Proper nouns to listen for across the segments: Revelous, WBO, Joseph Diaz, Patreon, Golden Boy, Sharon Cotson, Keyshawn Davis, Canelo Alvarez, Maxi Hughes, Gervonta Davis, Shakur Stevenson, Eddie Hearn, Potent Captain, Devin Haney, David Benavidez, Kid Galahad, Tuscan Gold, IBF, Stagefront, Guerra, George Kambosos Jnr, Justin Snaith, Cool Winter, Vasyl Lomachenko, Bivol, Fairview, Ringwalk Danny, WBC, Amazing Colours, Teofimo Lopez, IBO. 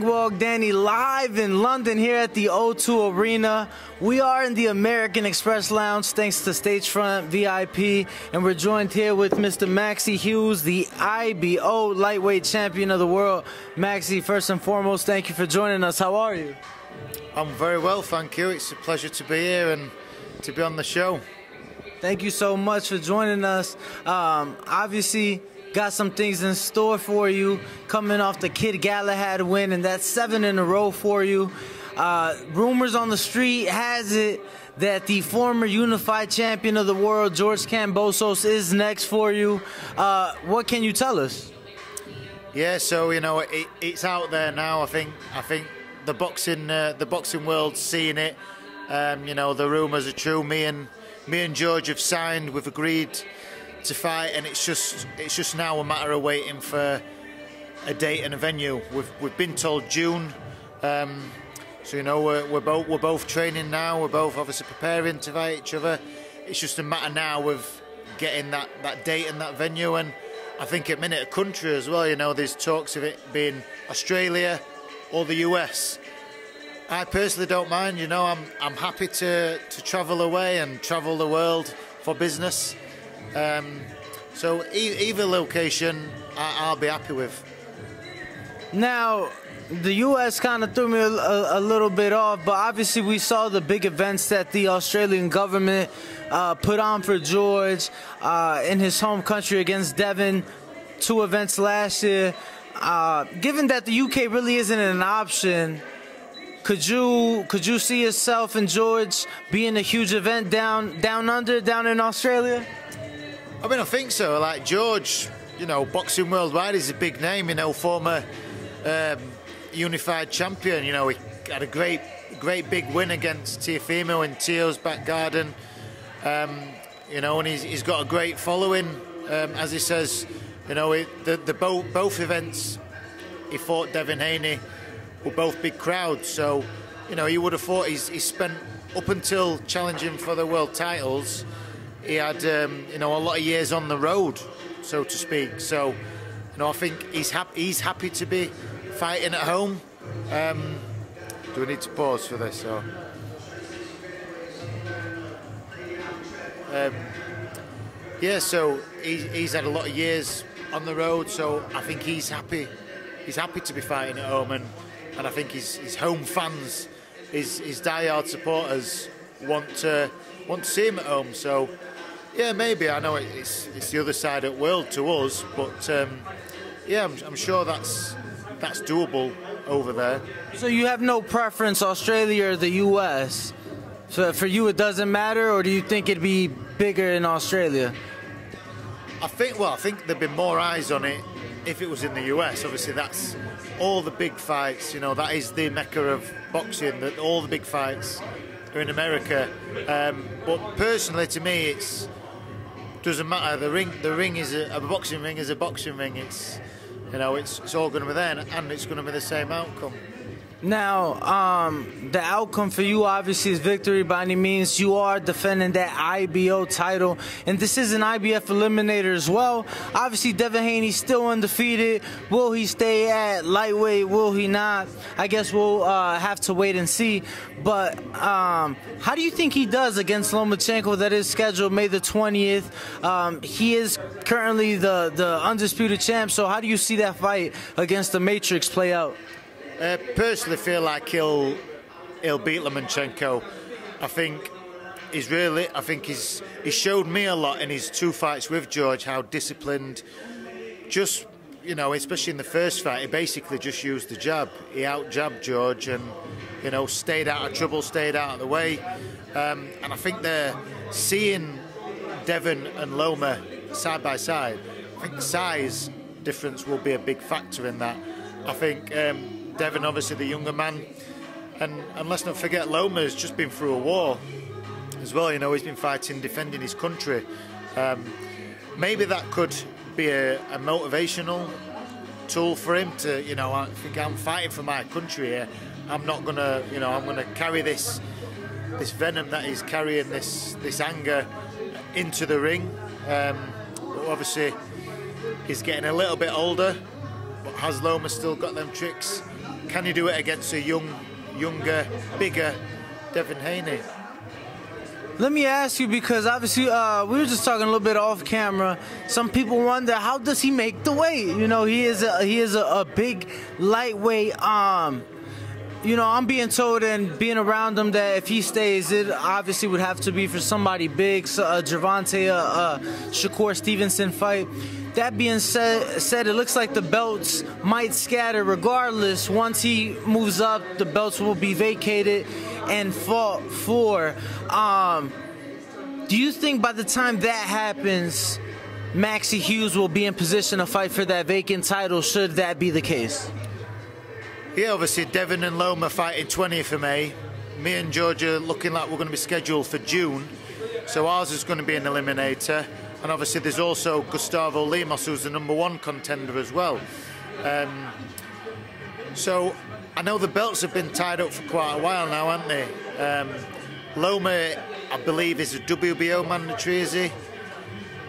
Ringwalk Danny live in London here at the O2 Arena. We are in the American Express Lounge thanks to Stagefront VIP, and we're joined here with Mr. Maxi Hughes, the IBO lightweight champion of the world. Maxi, first and foremost, thank you for joining us. How are you? I'm very well, thank you. It's a pleasure to be here and to be on the show. Thank you so much for joining us. Obviously, got some things in store for you coming off the Kid Galahad win, and that's 7 in a row for you. Rumors on the street has it that the former unified champion of the world, George Kambosos, is next for you. What can you tell us? Yeah, so you know it's out there now. I think the boxing world's seeing it. You know, the rumors are true. Me and George have signed. We've agreed to fight, and it's just now a matter of waiting for a date and a venue. We've been told June, so you know we're both training now. We're both obviously preparing to fight each other. It's just a matter now of getting that date and that venue. And I think at minute a country as well. You know, there's talks of it being Australia or the US. I personally don't mind. You know, I'm happy to travel away and travel the world for business. So either location, I'll be happy with. Now, the U.S. kind of threw me a little bit off, but obviously we saw the big events that the Australian government put on for George in his home country against Devin, 2 events last year. Given that the U.K. really isn't an option, could you see yourself and George being a huge event down under, down in Australia? I mean, I think so. Like George, you know, boxing worldwide is a big name. You know, former unified champion. You know, he had a great big win against Teofimo in Teo's back garden. You know, and he's got a great following. As he says, you know, both events he fought Devin Haney were both big crowds. So, you know, you would have thought he spent up until challenging for the world titles. He had, you know, a lot of years on the road, so to speak. So, you know, I think he's happy to be fighting at home. Do we need to pause for this? Or? Yeah, so he's had a lot of years on the road, so I think he's happy to be fighting at home, and I think his home fans, his diehard supporters want to see him at home. So. Yeah, maybe. I know it's the other side of the world to us, but yeah, I'm sure that's doable over there. So you have no preference, Australia or the US? So for you, it doesn't matter, or do you think it'd be bigger in Australia? I think there'd be more eyes on it if it was in the US. Obviously, that's all the big fights. You know, that is the mecca of boxing. That all the big fights are in America. But personally, to me, it's. Doesn't matter. The ring is a boxing ring. Is a boxing ring. It's, you know, it's all going to be there, and it's going to be the same outcome. Now, the outcome for you obviously is victory by any means. You are defending that IBO title, and this is an IBF eliminator as well. Obviously, Devin Haney's still undefeated. Will he stay at lightweight? Will he not? I guess we'll have to wait and see. But how do you think he does against Lomachenko? That is scheduled May the 20th. He is currently the undisputed champ. So how do you see that fight against the Matrix play out? Personally, feel like he'll beat Lomachenko. I think he showed me a lot in his 2 fights with George, how disciplined. Just, you know, especially in the first fight, he basically just used the jab. He out jabbed George, and you know, stayed out of trouble, stayed out of the way. And I think they're seeing Devin and Loma side by side. I think the size difference will be a big factor in that. I think. Devin, obviously the younger man, and let's not forget Loma has just been through a war as well. You know, he's been fighting, defending his country. Maybe that could be a motivational tool for him to, you know, I think I'm fighting for my country here. I'm not gonna, you know, I'm gonna carry this venom that he's carrying, this anger into the ring. But obviously, he's getting a little bit older. But Has Loma still got them tricks? Can he do it against a younger, bigger Devin Haney? Let me ask you, because obviously we were just talking a little bit off camera. Some people wonder, how does he make the weight? You know, he is a big lightweight. You know, I'm being told and being around him that if he stays, it obviously would have to be for somebody big, so a Gervonta, Shakur Stevenson fight. That being said, it looks like the belts might scatter regardless. Once he moves up, the belts will be vacated and fought for. Do you think by the time that happens, Maxi Hughes will be in position to fight for that vacant title, should that be the case? Yeah, obviously Devin and Loma fighting 20th of May. Me and George are looking like we're going to be scheduled for June. So ours is going to be an eliminator. And obviously there's also Gustavo Lemos, who's the #1 contender as well. So I know the belts have been tied up for quite a while now, haven't they? Loma, I believe, is a WBO mandatory, is he?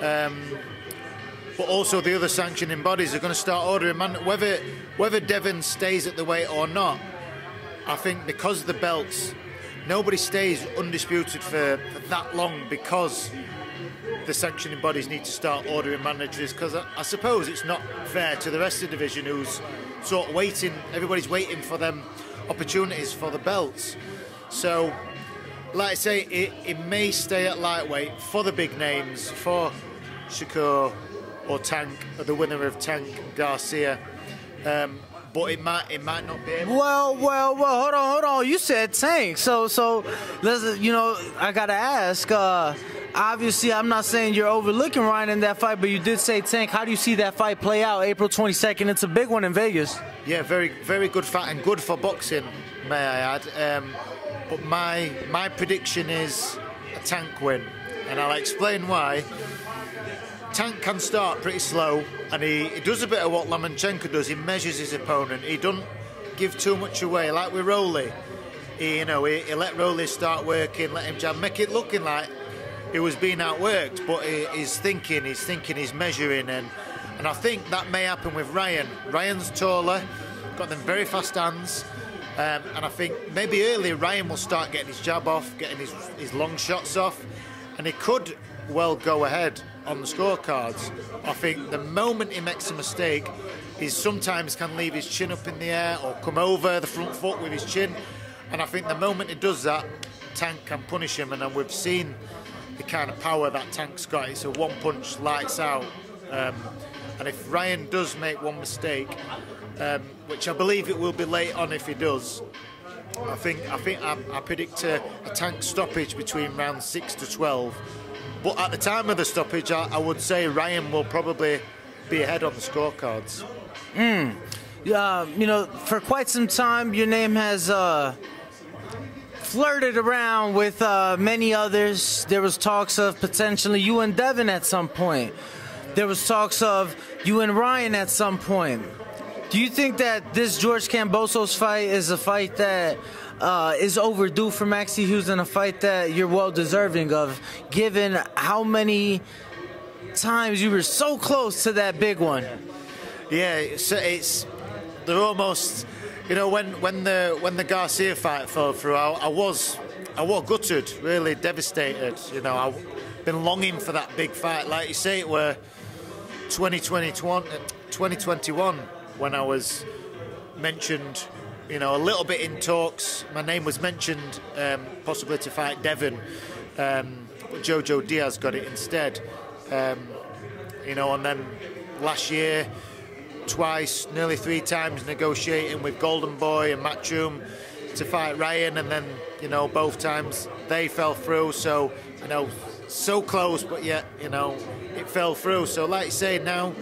But also the other sanctioning bodies are going to start ordering, man, whether Devin stays at the weight or not. I think because of the belts, nobody stays undisputed for that long, because the sanctioning bodies need to start ordering managers, because I suppose it's not fair to the rest of the division, who's sort of waiting, everybody's waiting for them opportunities for the belts. So, like I say, it may stay at lightweight for the big names, for Shakur, or Tank, or the winner of Tank Garcia, but it might not be able. Well, hold on. You said Tank, so listen, you know, I gotta ask. Obviously, I'm not saying you're overlooking Ryan in that fight, but you did say Tank. How do you see that fight play out? April 22nd. It's a big one in Vegas. Yeah, very, very good fight, and good for boxing, may I add. But my prediction is a Tank win, and I'll explain why. Tank can start pretty slow, and he does a bit of what Lomachenko does. He measures his opponent. He doesn't give too much away, like with Rowley. He let Rowley start working, let him jab, make it looking like he was being outworked, but he's thinking, he's measuring, and I think that may happen with Ryan. Ryan's taller, got them very fast hands, and I think maybe early Ryan will start getting his jab off, getting his long shots off, and he could well go ahead on the scorecards. I think the moment he makes a mistake, he sometimes can leave his chin up in the air or come over the front foot with his chin, and I think the moment he does that, Tank can punish him, and we've seen the kind of power that Tank's got. It's a one punch, lights out, and if Ryan does make one mistake, which I believe it will be late on if he does, I predict a Tank stoppage between round 6 to 12. But at the time of the stoppage, I would say Ryan will probably be ahead on the scorecards. You know, for quite some time, your name has flirted around with many others. There was talks of potentially you and Devin at some point. There was talks of you and Ryan at some point. Do you think that this George Kambosos fight is a fight that is overdue for Maxi Hughes, and a fight that you're well deserving of, given how many times you were so close to that big one? Yeah, so it's, they're almost, you know, when the Garcia fight fell through, I was gutted, really devastated. You know, I've been longing for that big fight. Like you say, it were 2021 when I was mentioned. You know, a little bit in talks. My name was mentioned possibly to fight Devin, but Jojo Diaz got it instead. You know, and then last year, twice, nearly 3 times negotiating with Golden Boy and Matchroom to fight Ryan, and then, you know, both times they fell through. So, you know, so close, but yet, you know, it fell through. So, like you say, now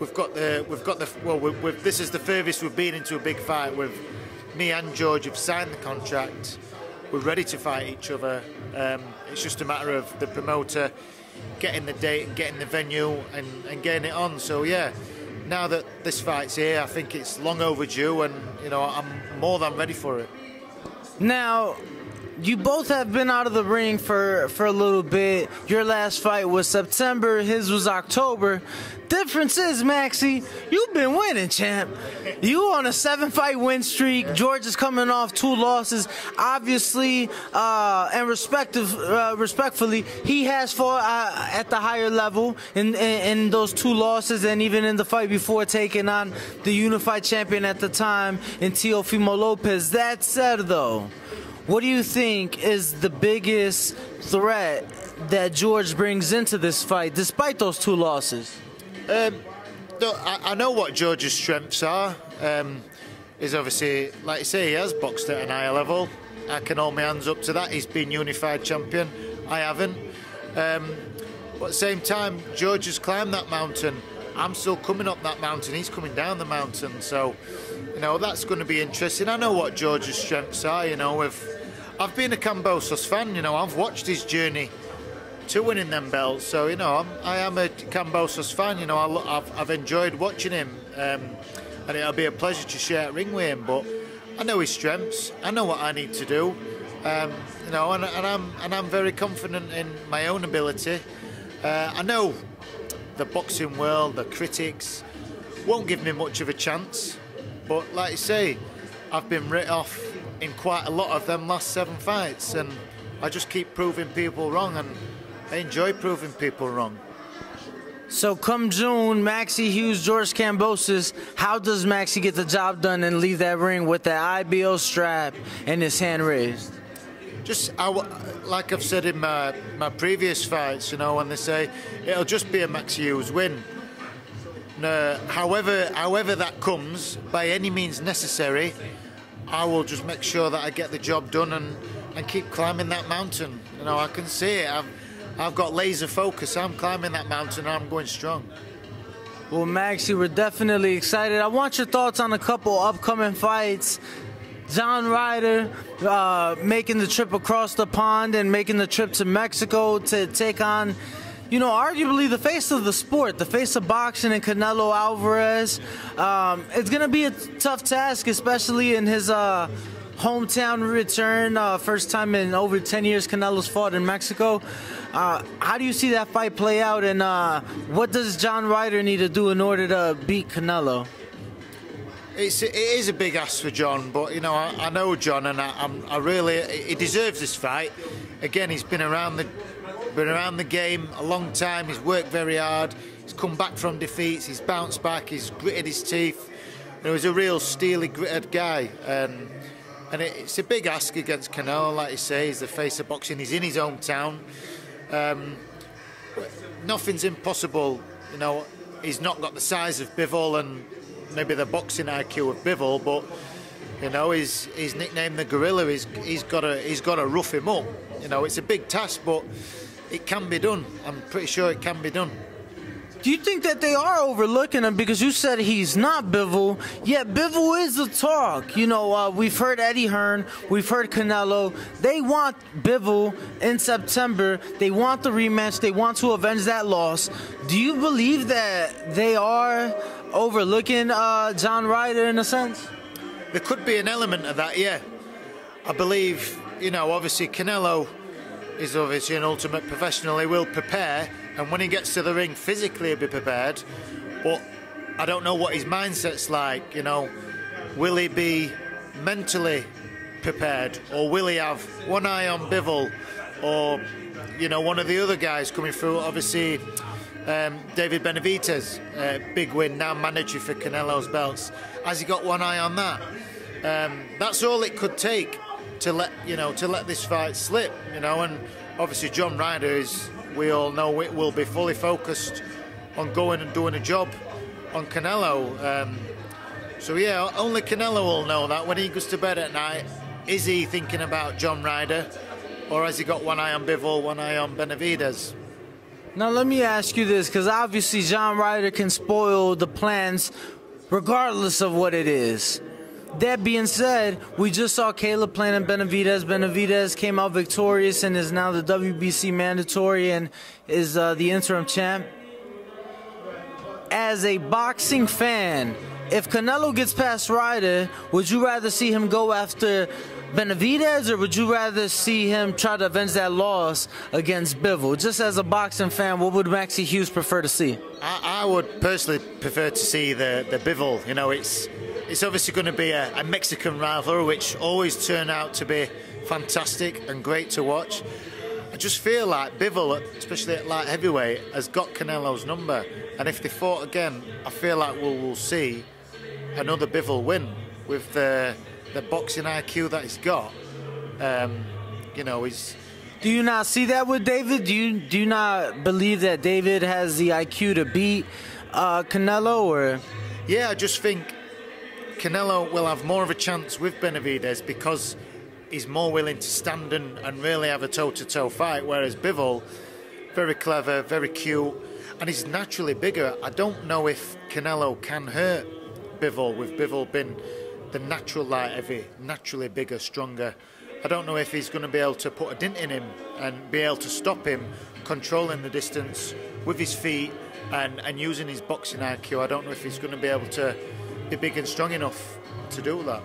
this is the furthest we've been into a big fight. With me and George have signed the contract. We're ready to fight each other. It's just a matter of the promoter getting the date, getting the venue, and getting it on. So yeah, now that this fight's here, I think it's long overdue, and you know, I'm more than ready for it. Now, You both have been out of the ring for a little bit. Your last fight was September, his was October. Difference is, Maxi, you've been winning, champ. You on a 7-fight win streak. George is coming off 2 losses. Obviously, and respectfully, he has fought at the higher level in those 2 losses, and even in the fight before taking on the unified champion at the time in Teofimo Lopez. That said, though, what do you think is the biggest threat that George brings into this fight, despite those 2 losses? I know what George's strengths are. He's obviously, like you say, he has boxed at an higher level. I can hold my hands up to that. He's been unified champion. I haven't. But at the same time, George has climbed that mountain. I'm still coming up that mountain. He's coming down the mountain. So, you know, that's going to be interesting. I know what George's strengths are. You know, I've been a Kambosos fan. You know, I've watched his journey to winning them belts, so you know I am a Kambosos fan. You know I've enjoyed watching him, and it'll be a pleasure to share a ring with him. But I know his strengths. I know what I need to do. You know, and I'm very confident in my own ability. I know the boxing world, the critics, won't give me much of a chance. But like I say, I've been writ off in quite a lot of them last 7 fights, and I just keep proving people wrong, and I enjoy proving people wrong. So come June, Maxi Hughes, George Kambosos, how does Maxi get the job done and leave that ring with that IBO strap and his hand raised? Just like I've said in my previous fights, you know, when they say it'll just be a Maxi Hughes win. However that comes, by any means necessary, I will just make sure that I get the job done and keep climbing that mountain. You know, I can see it. I've got laser focus. I'm climbing that mountain. I'm going strong. Well, Maxi, we're definitely excited. I want your thoughts on a couple upcoming fights. John Ryder making the trip across the pond and making the trip to Mexico to take on, you know, arguably the face of the sport, the face of boxing, and Canelo Alvarez. It's going to be a tough task, especially in his hometown return. First time in over 10 years Canelo's fought in Mexico. How do you see that fight play out, and what does John Ryder need to do in order to beat Canelo? It is a big ask for John, but you know I know John, and he deserves this fight. Again, he's been around the game a long time. He's worked very hard. He's come back from defeats. He's bounced back. He's gritted his teeth. You know, he's a real steely, gritted guy. And it's a big ask against Canelo. Like you say, he's the face of boxing. He's in his hometown. Nothing's impossible. You know, he's not got the size of Bivol and maybe the boxing IQ of Bivol, but you know, he's nicknamed the gorilla. He's got to rough him up. You know, it's a big task, but it can be done. I'm pretty sure it can be done. Do you think that they are overlooking him? Because you said he's not Bivol, yet Bivol is the talk. You know, we've heard Eddie Hearn, we've heard Canelo. They want Bivol in September. They want the rematch. They want to avenge that loss. Do you believe that they are overlooking John Ryder in a sense? There could be an element of that, yeah. I believe, you know, obviously Canelo is obviously an ultimate professional. He will prepare, and when he gets to the ring physically he'll be prepared, but I don't know what his mindset's like. You know, will he be mentally prepared, or will he have one eye on Bivol, or you know, one of the other guys coming through? Obviously David Benavidez, big win, now manager for Canelo's belts. Has he got one eye on that? That's all it could take to let this fight slip, you know. And obviously John Ryder is, we all know, it will be fully focused on going and doing a job on Canelo. So yeah, only Canelo will know that when he goes to bed at night. Is he thinking about John Ryder, or has he got one eye on Bivol, one eye on Benavidez? Now let me ask you this, because obviously John Ryder can spoil the plans regardless of what it is. That being said, we just saw Caleb Plant and Benavidez. Benavidez came out victorious and is now the WBC mandatory and is the interim champ. As a boxing fan, If Canelo gets past Ryder, would you rather see him go after Benavidez, or would you rather see him try to avenge that loss against Bivol? Just as a boxing fan, what would Maxi Hughes prefer to see? I would personally prefer to see the Bivol. You know, it's obviously going to be a Mexican rivalry, which always turn out to be fantastic and great to watch. I just feel like Bivol, especially at light heavyweight, has got Canelo's number. And if they fought again, I feel like we'll see another Bivol win with the boxing IQ that he's got. You know, he's... Do you not see that with David? Do you not believe that David has the IQ to beat Canelo? Or? Yeah, I just think Canelo will have more of a chance with Benavidez because he's more willing to stand and really have a toe-to-toe fight, whereas Bivol, very clever, very cute, and he's naturally bigger. I don't know if Canelo can hurt Bivol, with Bivol being the natural light heavy, naturally bigger, stronger. I don't know if he's going to be able to put a dint in him and be able to stop him controlling the distance with his feet and using his boxing IQ. I don't know if he's going to be able to be big and strong enough to do that.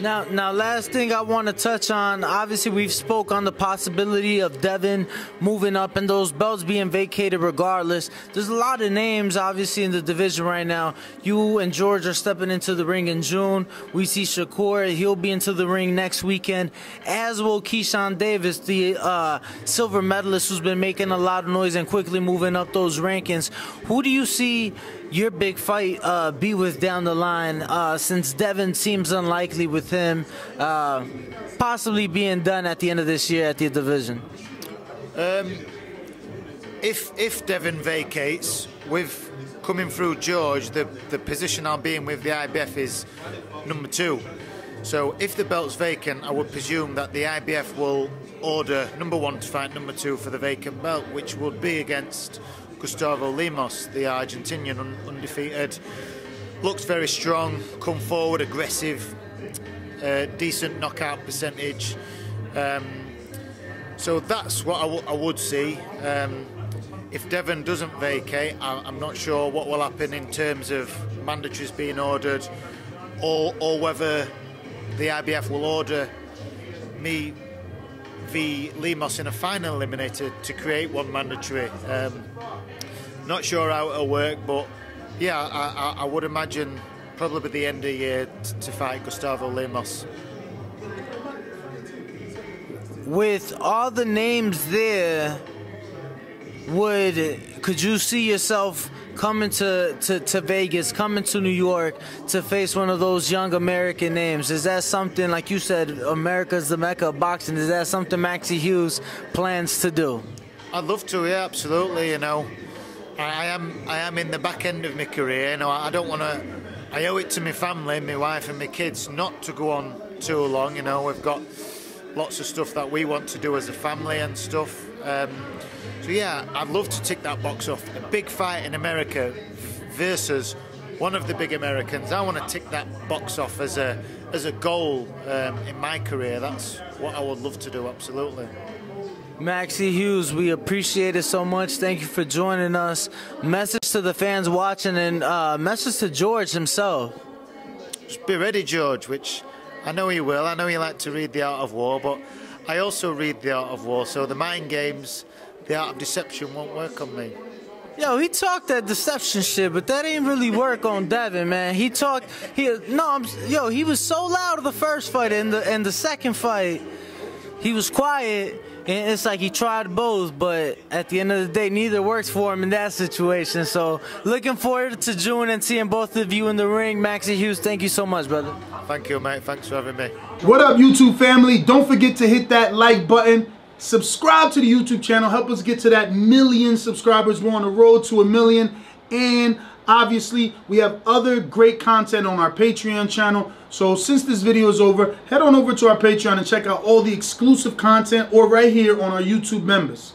Now, last thing I want to touch on, obviously we've spoke on the possibility of Devin moving up and those belts being vacated regardless. There's a lot of names, obviously, in the division right now. You and George are stepping into the ring in June. We see Shakur, he'll be into the ring next weekend, as will Keyshawn Davis, the silver medalist who's been making a lot of noise and quickly moving up those rankings. Who do you see your big fight be with down the line, since Devin seems unlikely with him possibly being done at the end of this year at the division? If Devin vacates, with coming through George, the position I'll be in with the IBF is number 2. So if the belt's vacant, I would presume that the IBF will order number 1 to fight number 2 for the vacant belt, which would be against Gustavo Lemos, the Argentinian, undefeated. Looks very strong, come forward, aggressive, decent knockout percentage. So that's what I would see. If Devon doesn't vacate, I'm not sure what will happen in terms of mandatories being ordered, or whether the IBF will order me v Lemos in a final eliminator to create one mandatory. Not sure how it'll work, but yeah, I would imagine probably the end of the year to fight Gustavo Lemos. With all the names there, could you see yourself coming to Vegas, coming to New York to face one of those young American names? Is that something, like you said, America's the mecca of boxing, is that something Maxi Hughes plans to do? I'd love to, yeah, absolutely. You know, I am in the back end of my career. You know, I don't want to, I owe it to my family, my wife and my kids, not to go on too long. You know, we've got lots of stuff that we want to do as a family and stuff. So yeah, I'd love to tick that box off. A big fight in America versus one of the big Americans. I want to tick that box off as a goal in my career. That's what I would love to do, absolutely. Maxi Hughes, we appreciate it so much. Thank you for joining us. Message to the fans watching, and message to George himself. Just be ready, George, which I know he will. I know he likes to read The Art of War, but I also read The Art of War, so the mind games, the art of deception won't work on me. Yo, he talked that deception shit, but that ain't really work on Devin, man. He talked, he was so loud in the first fight, and in the second fight, he was quiet, and it's like he tried both, but at the end of the day, neither works for him in that situation. So, looking forward to June and seeing both of you in the ring. Maxi Hughes, thank you so much, brother. Thank you, mate. Thanks for having me. What up, YouTube family? Don't forget to hit that like button. Subscribe to the YouTube channel. Help us get to that 1,000,000 subscribers. We're on the road to 1,000,000. And obviously, we have other great content on our Patreon channel. So since this video is over, head on over to our Patreon and check out all the exclusive content, or right here on our YouTube members.